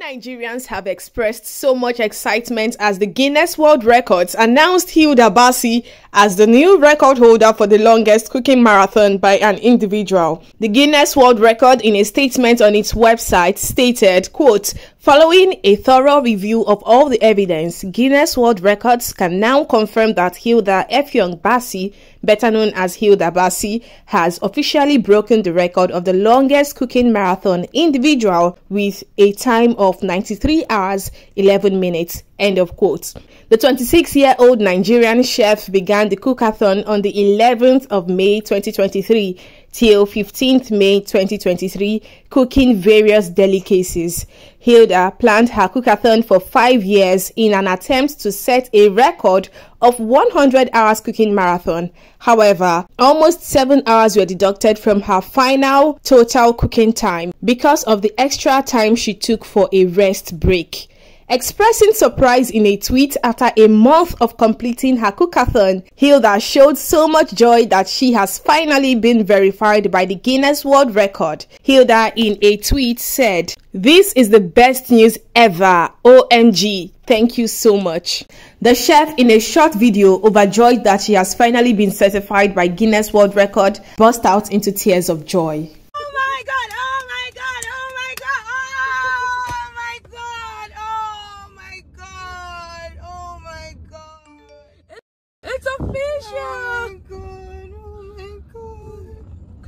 Nigerians have expressed so much excitement as the Guinness World Records announced Hilda Bassi as the new record holder for the longest cooking marathon by an individual. The Guinness World Record, in a statement on its website, stated, quote, "Following a thorough review of all the evidence, Guinness World Records can now confirm that Hilda Effiong Bassi, better known as Hilda Bassi, has officially broken the record of the longest cooking marathon individual with a time of 93 hours, 11 minutes. End of quote. The 26-year-old Nigerian chef began the cookathon on the 11th of May 2023 till 15th May 2023, cooking various delicacies. Hilda planned her cookathon for 5 years in an attempt to set a record of 100 hours cooking marathon. However, almost 7 hours were deducted from her final total cooking time because of the extra time she took for a rest break. Expressing surprise in a tweet after a month of completing her cookathon, Hilda showed so much joy that she has finally been verified by the Guinness World Record. Hilda, in a tweet, said, "This is the best news ever. OMG. Thank you so much." The chef, in a short video, overjoyed that she has finally been certified by Guinness World Record, burst out into tears of joy.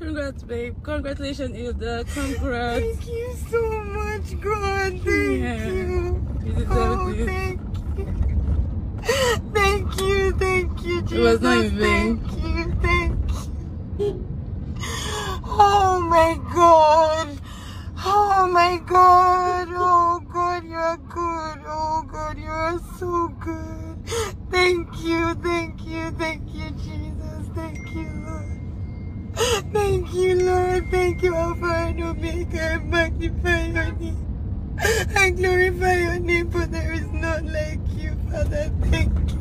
Congrats, babe. Congratulations, Hilda. Congrats. Thank you so much, God. Thank you. You deserve it. Thank you. Thank you. Thank you, Jesus. It was not in vain. Thank you. Thank you. Oh, my God. Oh, my God. Oh, God, you are good. Oh, God, you are so good. Thank you. Thank you. Thank you, Jesus. Thank you, Lord. Thank you, Lord. Thank you, Alpha and Omega. I magnify your name. I glorify your name, for there is none like you, Father. Thank you.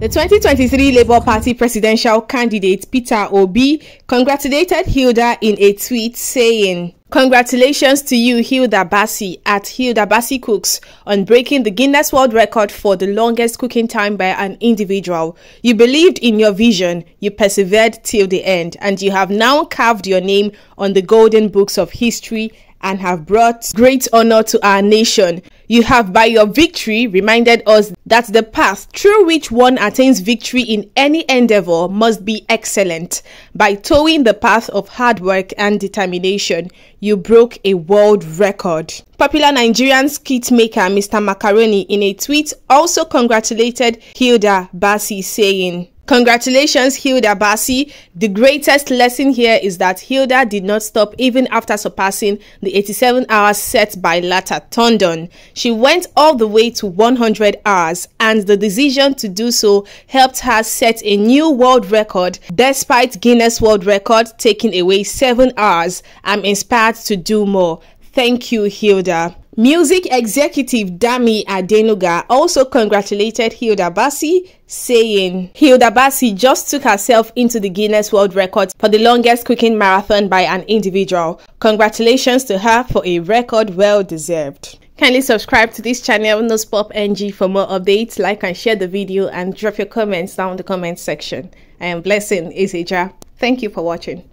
The 2023 Labour Party presidential candidate Peter Obi congratulated Hilda in a tweet saying, "Congratulations to you, Hilda Bassi, at Hilda Bassi Cooks, on breaking the Guinness World Record for the longest cooking time by an individual. You believed in your vision, you persevered till the end, and you have now carved your name on the golden books of history and have brought great honor to our nation. You have, by your victory, reminded us that the path through which one attains victory in any endeavor must be excellent. By towing the path of hard work and determination, you broke a world record." Popular Nigerian skit maker Mr. Macaroni, in a tweet, also congratulated Hilda Bassi, saying, "Congratulations, Hilda Bassi. The greatest lesson here is that Hilda did not stop even after surpassing the 87 hours set by Lata Tondon. She went all the way to 100 hours, and the decision to do so helped her set a new world record, despite Guinness World Record taking away 7 hours. I'm inspired to do more. Thank you, Hilda." Music executive Dami Adenuga also congratulated Hilda Bassi, saying, "Hilda Bassi just took herself into the Guinness World Record for the longest cooking marathon by an individual. Congratulations to her for a record well deserved." Kindly subscribe to this channel, News Pop NG, for more updates. Like and share the video and drop your comments down in the comment section. I am Blessing Ezeja. Thank you for watching.